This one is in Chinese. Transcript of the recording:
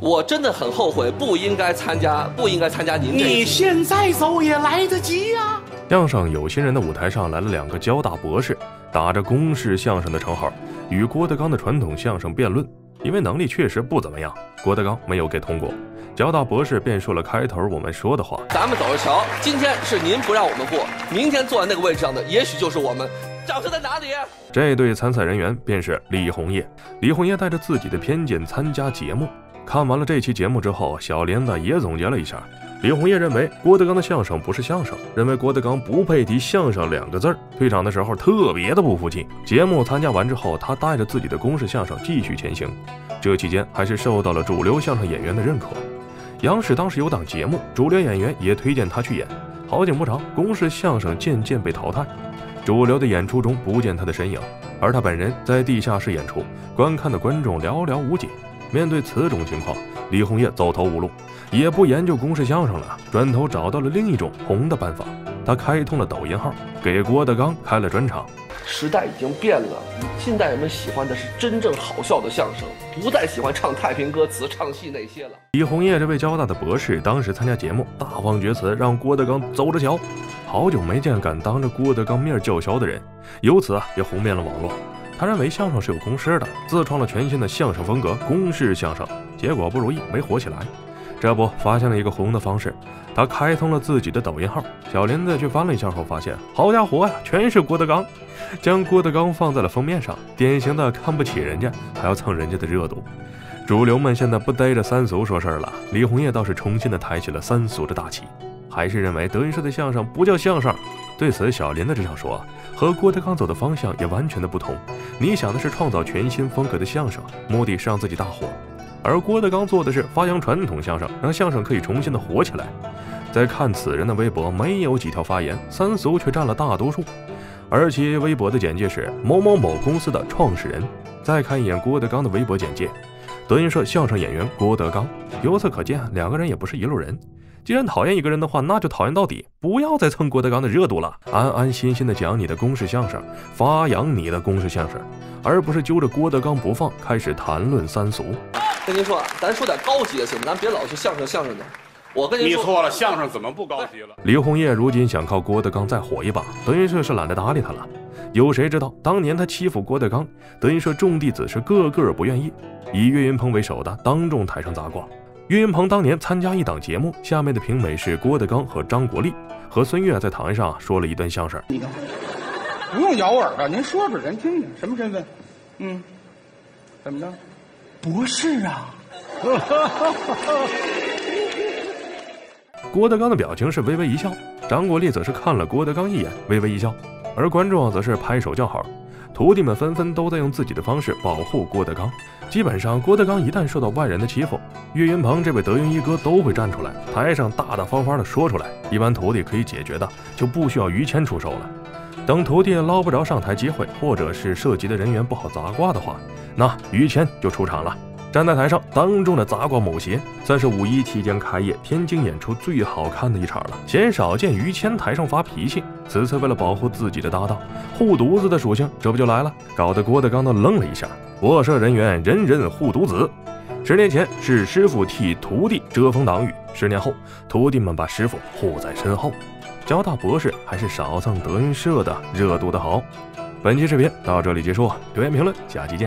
我真的很后悔，不应该参加您这。你现在走也来得及啊！相声有新人的舞台上来了两个交大博士，打着公式相声的称号，与郭德纲的传统相声辩论。因为能力确实不怎么样，郭德纲没有给通过。交大博士便说了开头我们说的话：“咱们走着瞧，今天是您不让我们过，明天坐在那个位置上的也许就是我们。”掌声在哪里？这对参赛人员便是李红叶。李红叶带着自己的偏见参加节目。看完了这期节目之后，小莲子也总结了一下。李红叶认为郭德纲的相声不是相声，认为郭德纲不配提相声两个字儿。退场的时候特别的不服气。节目参加完之后，他带着自己的公式相声继续前行。这期间还是受到了主流相声演员的认可。央视当时有档节目，主流演员也推荐他去演。好景不长，公式相声渐渐被淘汰，主流的演出中不见他的身影，而他本人在地下室演出，观看的观众寥寥无几。面对此种情况，李红叶走投无路，也不研究公式相声了，转头找到了另一种红的办法。他开通了抖音号，给郭德纲开了专场。时代已经变了，现代人们喜欢的是真正好笑的相声，不再喜欢唱太平歌词、唱戏那些了。李红叶这位交大的博士，当时参加节目，大放厥词，让郭德纲走着瞧。好久没见敢当着郭德纲面叫嚣的人，由此也红遍了网络。他认为相声是有公式的，自创了全新的相声风格——公式相声。结果不如意，没火起来。这不，发现了一个红的方式，他开通了自己的抖音号。小林子去翻了一下后，发现好家伙呀，全是郭德纲，将郭德纲放在了封面上，典型的看不起人家，还要蹭人家的热度。主流们现在不逮着三俗说事儿了，李红叶倒是重新的抬起了三俗的大旗，还是认为德云社的相声不叫相声。对此，小林子这样说，和郭德纲走的方向也完全的不同。你想的是创造全新风格的相声，目的是让自己大火；而郭德纲做的是发扬传统相声，让相声可以重新的火起来。再看此人的微博，没有几条发言，三俗却占了大多数。而其微博的简介是某某某公司的创始人。再看一眼郭德纲的微博简介，德云社相声演员郭德纲。由此可见，两个人也不是一路人。既然讨厌一个人的话，那就讨厌到底，不要再蹭郭德纲的热度了，安安心心的讲你的公式相声，发扬你的公式相声，而不是揪着郭德纲不放，开始谈论三俗。跟您说，咱说点高级的行吗？咱别老是相声的。我跟您说，你错了，相声怎么不高级了？李红叶如今想靠郭德纲再火一把，德云社是懒得搭理他了。有谁知道当年他欺负郭德纲，德云社众弟子是个个不愿意，以岳云鹏为首的当众台上砸挂。岳云鹏当年参加一档节目，下面的评委是郭德纲和张国立，和孙越在台上说了一段相声。你看，不用咬耳啊，您说说，人听听，什么身份？嗯，怎么着？博士啊！郭德纲的表情是微微一笑，张国立则是看了郭德纲一眼，微微一笑，而观众则是拍手叫好。徒弟们纷纷都在用自己的方式保护郭德纲。基本上，郭德纲一旦受到外人的欺负，岳云鹏这位德云一哥都会站出来，台上大大方方的说出来。一般徒弟可以解决的，就不需要于谦出手了。等徒弟捞不着上台机会，或者是涉及的人员不好砸挂的话，那于谦就出场了，站在台上当众的砸挂某鞋，算是5·1期间开业天津演出最好看的一场了。鲜少见于谦台上发脾气。此次为了保护自己的搭档，护犊子的属性这不就来了，搞得郭德纲都愣了一下。我社人员人人护犊子，10年前是师傅替徒弟遮风挡雨，10年后徒弟们把师傅护在身后。交大博士还是少蹭德云社的热度的好。本期视频到这里结束，留言评论，下期见。